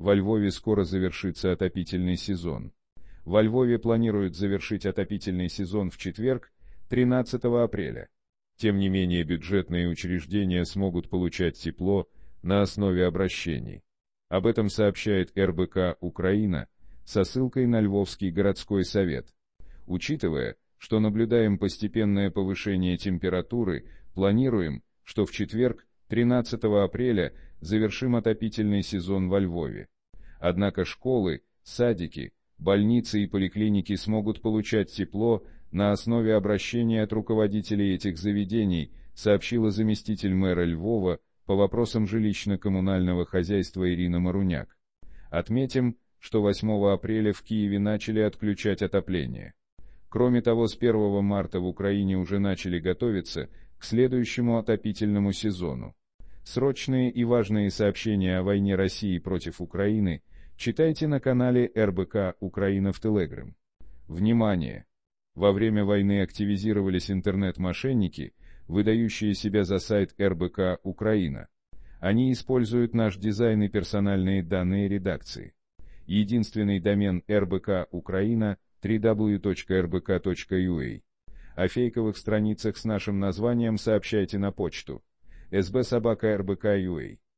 Во Львове скоро завершится отопительный сезон. Во Львове планируют завершить отопительный сезон в четверг, 13 апреля. Тем не менее, бюджетные учреждения смогут получать тепло на основе обращений. Об этом сообщает РБК «Украина» со ссылкой на Львовский городской совет. Учитывая, что наблюдаем постепенное повышение температуры, планируем, что в четверг, 13 апреля, завершим отопительный сезон во Львове. Однако школы, садики, больницы и поликлиники смогут получать тепло на основе обращения от руководителей этих заведений, сообщила заместитель мэра Львова по вопросам жилищно-коммунального хозяйства Ирина Маруняк. Отметим, что 8 апреля в Киеве начали отключать отопление. Кроме того, с 1 марта в Украине уже начали готовиться к следующему отопительному сезону. Срочные и важные сообщения о войне России против Украины читайте на канале РБК «Украина» в Telegram. Внимание! Во время войны активизировались интернет-мошенники, выдающие себя за сайт РБК «Украина». Они используют наш дизайн и персональные данные редакции. Единственный домен РБК «Украина» – www.rbk.ua. О фейковых страницах с нашим названием сообщайте на почту sb@rbk.ua.